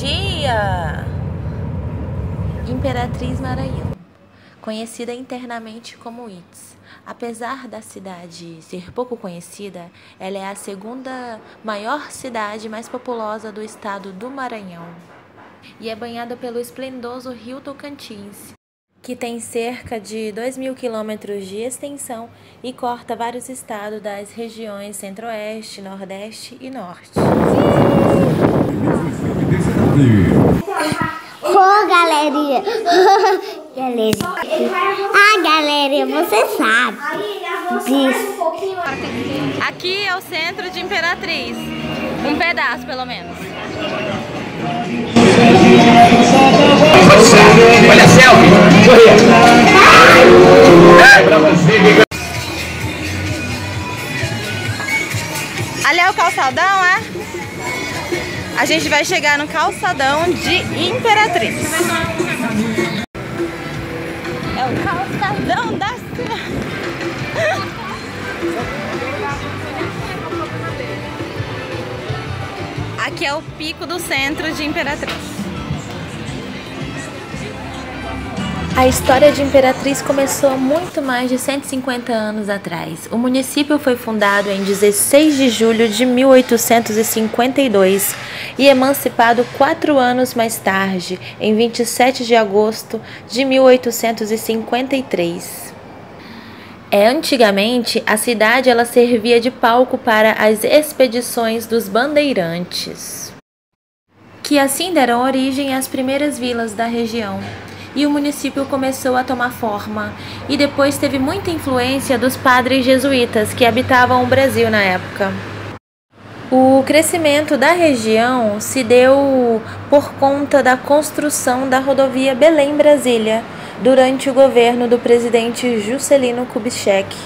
dia! Imperatriz Maranhão, conhecida internamente como ITZ. Apesar da cidade ser pouco conhecida, ela é a segunda maior cidade mais populosa do estado do Maranhão e é banhada pelo esplendoroso rio Tocantins, que tem cerca de 2.000 quilômetros de extensão e corta vários estados das regiões Centro-Oeste, Nordeste e Norte. Ô, galerinha! Galerinha, você sabe disso. Aqui é o centro de Imperatriz. Um pedaço, pelo menos. Olha a selfie! Sorria! Ali é o calçadão, é? A gente vai chegar no calçadão de Imperatriz. É o calçadão da cidade. Aqui é o pico do centro de Imperatriz. A história de Imperatriz começou há muito mais de 150 anos atrás. O município foi fundado em 16 de julho de 1852 e emancipado 4 anos mais tarde, em 27 de agosto de 1853. Antigamente, a cidade servia de palco para as expedições dos bandeirantes, que assim deram origem às primeiras vilas da região. E o município começou a tomar forma e depois teve muita influência dos padres jesuítas que habitavam o Brasil na época. O crescimento da região se deu por conta da construção da rodovia Belém-Brasília durante o governo do presidente Juscelino Kubitschek.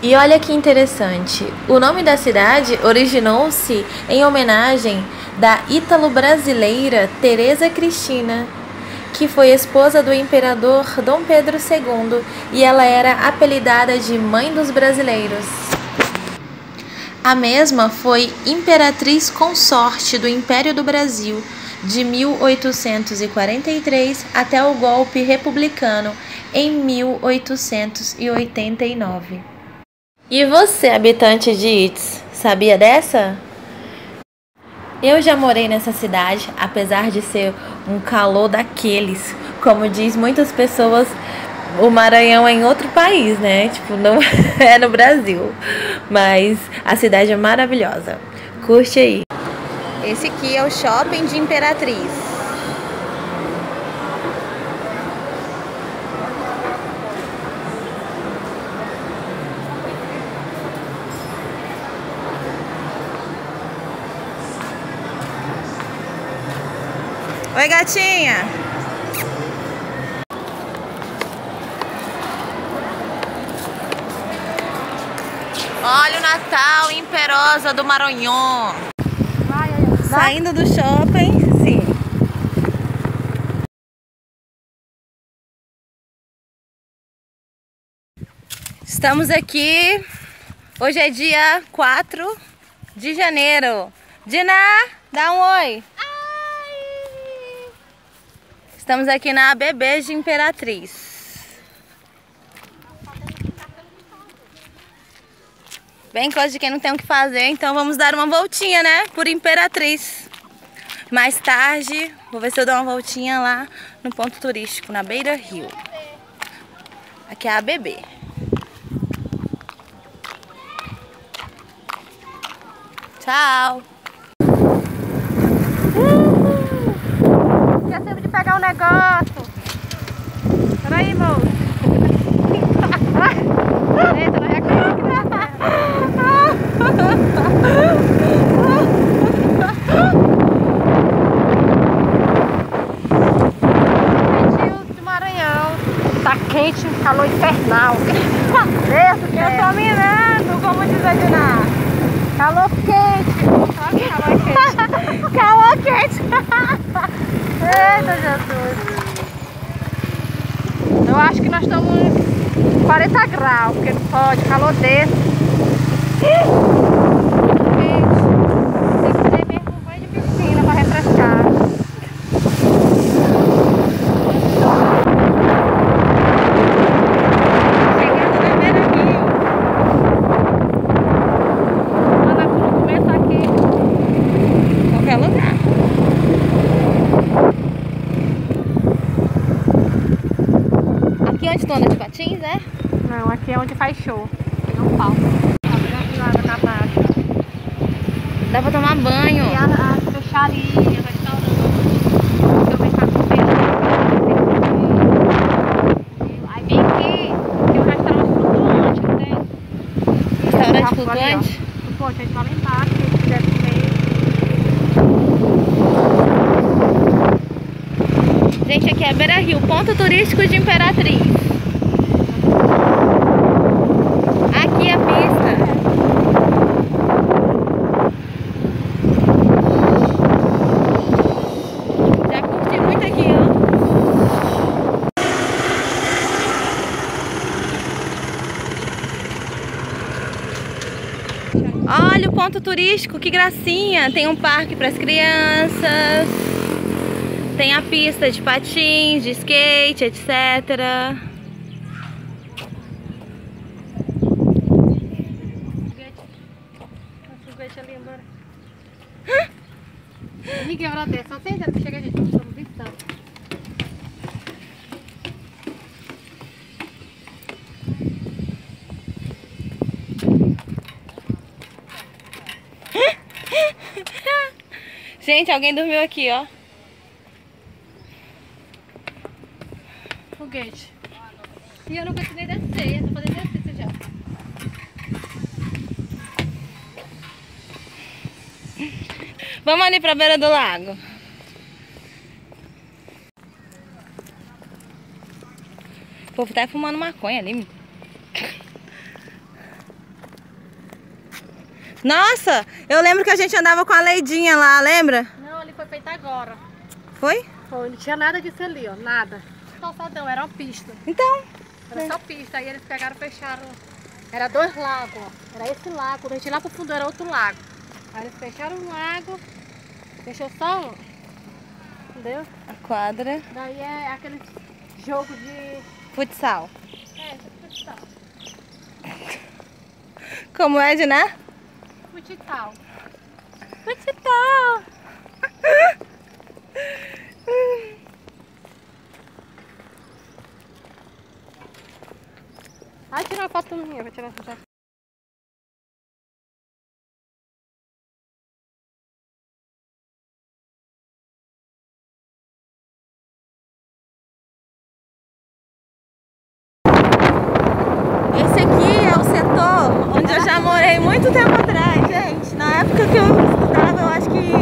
E olha que interessante, o nome da cidade originou-se em homenagem da ítalo-brasileira Teresa Cristina, que foi esposa do imperador Dom Pedro II, e ela era apelidada de Mãe dos Brasileiros. A mesma foi Imperatriz Consorte do Império do Brasil, de 1843 até o golpe republicano, em 1889. E você, habitante de ITZ, sabia dessa? Eu já morei nessa cidade, apesar de ser um calor daqueles. Como diz muitas pessoas, o Maranhão é em outro país, né? Tipo, não é no Brasil. Mas a cidade é maravilhosa. Curte aí. Esse aqui é o shopping de Imperatriz. Oi, gatinha! Olha o Natal imperosa do Maranhão. Saindo do shopping, sim. Estamos aqui. Hoje é dia 4 de janeiro. Diná, dá um oi. Estamos aqui na ABB de Imperatriz. Bem coisa de quem não tem o que fazer, então vamos dar uma voltinha, né? Por Imperatriz. Mais tarde, vou ver se eu dou uma voltinha lá no ponto turístico, na Beira-Rio. Aqui é a ABB. Tchau! Pegar um negócio. Peraí, moço. Quente do Maranhão. Tá quente, calor infernal. Eu tô mirando, como diz a Diná. Calor quente. Só que calor quente. Calor quente. Eita, Jesus! Eu acho que nós estamos 40 graus, porque não pode, calor desse. Gente, tem que ter mesmo um banho de piscina para refrescar. Tocantins, é? Não, aqui é onde faz show. Tem um palco. Dá pra tomar banho. E a peixaria, restaurante. Eu pensava com peixe. Aí vem aqui, tem um restaurante flutuante, não tem? Restaurante flutuante? Pô, tem que aumentar, se eles quiserem comer. Gente, aqui é Beira-Rio, ponto turístico de Imperatriz. Aqui é a pista. Olha o ponto turístico, que gracinha! Tem um parque para as crianças, tem a pista de patins, de skate, etc. O foguete ali embora. Ninguém vai lá dentro, só tem gente que chega, a gente está visitando. Gente, alguém dormiu aqui, ó. Foguete. E eu não consegui descer, eu tô fazendo exercício já. Vamos ali pra beira do lago. O povo tá fumando maconha ali. Nossa, eu lembro que a gente andava com a Leidinha lá, lembra? Não, ali foi feita agora. Foi? Foi, não tinha nada disso ali, ó, nada. Calçadão, era uma pista. Então? Era só pista, aí eles pegaram e fecharam. Era dois lagos, ó. Era esse lago, a gente lá pro fundo era outro lago. Aí eles fecharam o lago, deixou só um, entendeu? A quadra. Daí é aquele jogo de... futsal. É, futsal. Como é, de, né? Futsal. Futsal. Vai tirar uma foto minha, vou tirar essa foto. Esse aqui é o setor onde eu já morei muito tempo atrás. Na época que eu estudava, eu acho que,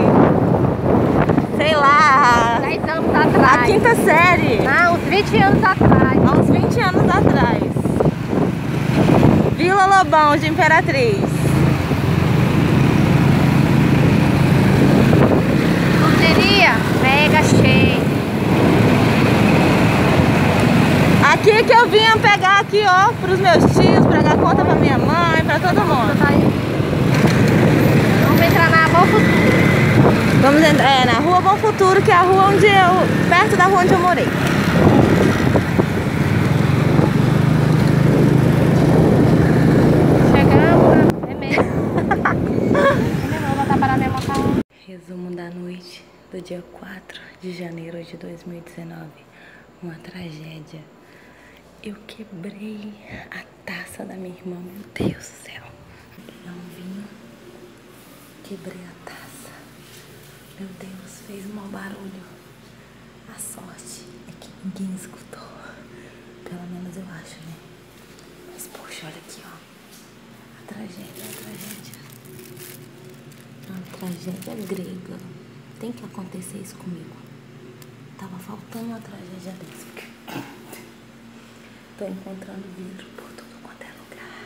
sei lá, 10 anos atrás. A quinta série. Ah, uns 20 anos atrás. Há uns 20 anos atrás. Vila Lobão de Imperatriz. Correria mega cheia. Aqui que eu vinha pegar aqui, ó, pros meus tios, pra dar conta pra minha mãe, pra todo mundo. Vamos entrar na Bom Futuro. Vamos entrar na Rua Bom Futuro, que é a rua onde eu... perto da rua onde eu morei. Chegamos, é mesmo. Eu vou parar minha moto. Resumo da noite do dia 4 de janeiro de 2019. Uma tragédia. Eu quebrei a taça da minha irmã, meu Deus do céu. Não vim. Quebrei a taça. Meu Deus, fez um mau barulho. A sorte é que ninguém escutou. Pelo menos eu acho, né? Mas poxa, olha aqui, ó. A tragédia, a tragédia. Uma tragédia grega. Tem que acontecer isso comigo. Tava faltando uma tragédia dessa. Tô encontrando vidro por tudo quanto é lugar.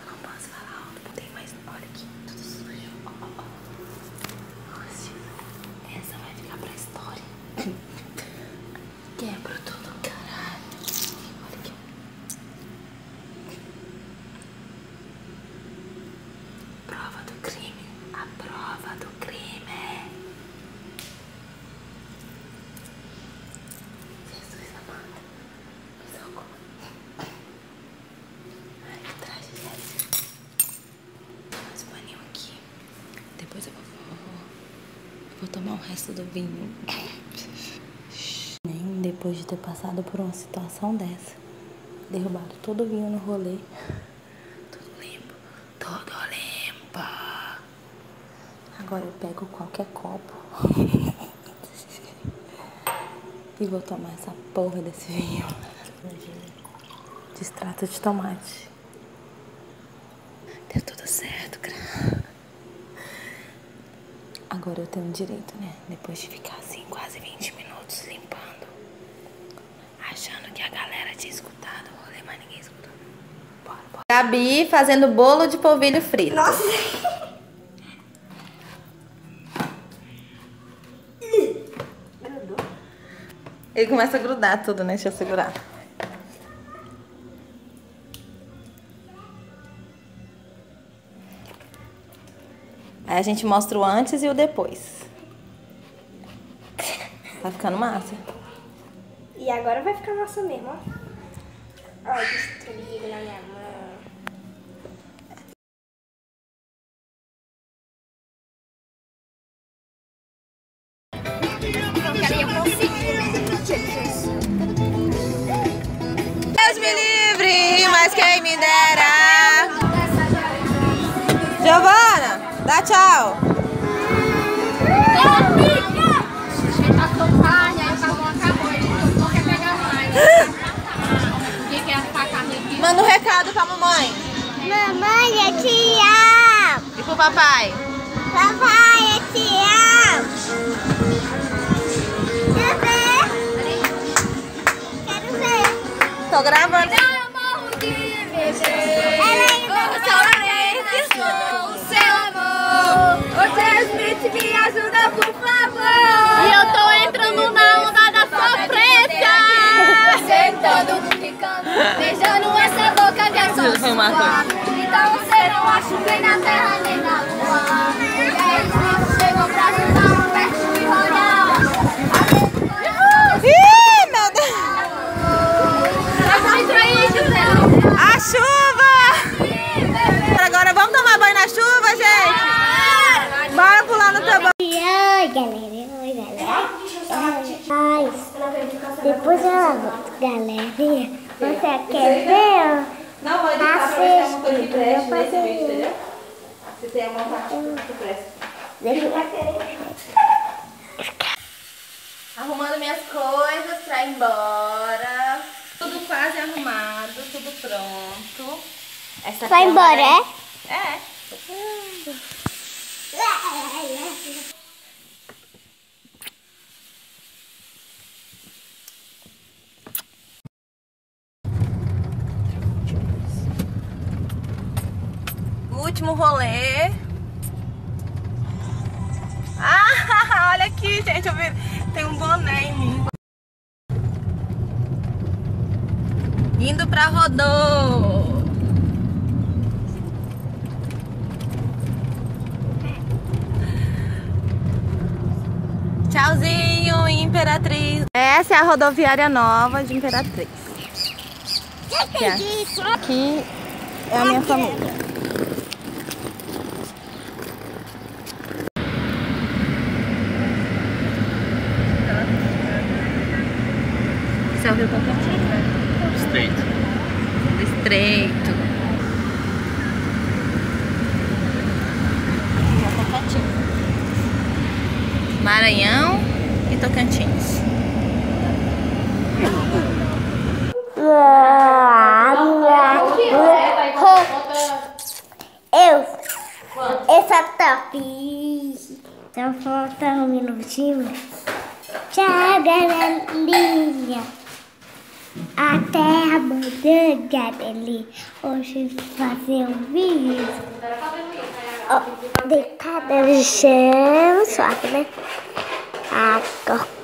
Eu não posso falar alto, não tem mais. Olha aqui, tudo sujo. Essa vai ficar pra história. Quebra tudo, caralho. Olha aqui. Prova do crime. A prova do crime. Jesus amado. Me socorro. Ai, que tragédia. Mais um paninho aqui. Depois eu vou tomar o resto do vinho. Nem depois de ter passado por uma situação dessa, Derrubaram todo o vinho no rolê. Tudo limpo. Tudo limpo. Agora eu pego qualquer copo e vou tomar essa porra desse vinho. De extrato de tomate. Deu tudo certo, cara. Agora eu tenho direito, né? Depois de ficar assim quase 20 minutos limpando, achando que a galera tinha escutado o rolê, mas ninguém escutou. Bora, bora. Gabi fazendo bolo de polvilho frito. Nossa! Ele começa a grudar tudo, né? Deixa eu segurar. Aí a gente mostra o antes e o depois. Tá ficando massa. E agora vai ficar massa mesmo, ó. Ó, destruído na minha mão. Deus me livre, mas quem me dera. Giovana! Dá tchau! Manda um recado pra mamãe! Mamãe, eu te amo! E pro papai? Papai, eu te amo! Quero ver! Quero ver! Tô gravando! Eu morro de beber! Transmite, me ajuda, por favor. E eu tô entrando na onda da sofrência. Sentando, ficando, beijando essa boca que é só sua. Então você não acha bem na terra nem na lua. É isso, chegou pra ajudar o perto e rodar. Ih, meu Deus. A chuva. Agora vamos tomar banho na chuva, gente. Bora pular no teu banho. Oi, galera. Oi, galera. Mas depois ela volta, galerinha. Você quer ver? Não, vou deixar uma coisa de pressa nesse vídeo, entendeu? Você tem uma parte de pressa. Deixa eu ver. Arrumando minhas coisas pra ir embora. Tudo quase arrumado, tudo pronto. Essa vai embora, é? É. Último rolê. Ah, olha aqui, gente, eu vi, tem um boné em mim. Indo pra Rodô. Tchauzinho, Imperatriz. Essa é a rodoviária nova de Imperatriz. Aqui é a minha família. Esse é o rio Tocantins, né? Estreito. Estreito. Maranhão e Tocantins. Essa top. Então falta um minutinho. Tchau, galerinha. A terra mudando, galerinha. Hoje vou fazer um vídeo. Ó, deitada no chão, suave, né? Ah,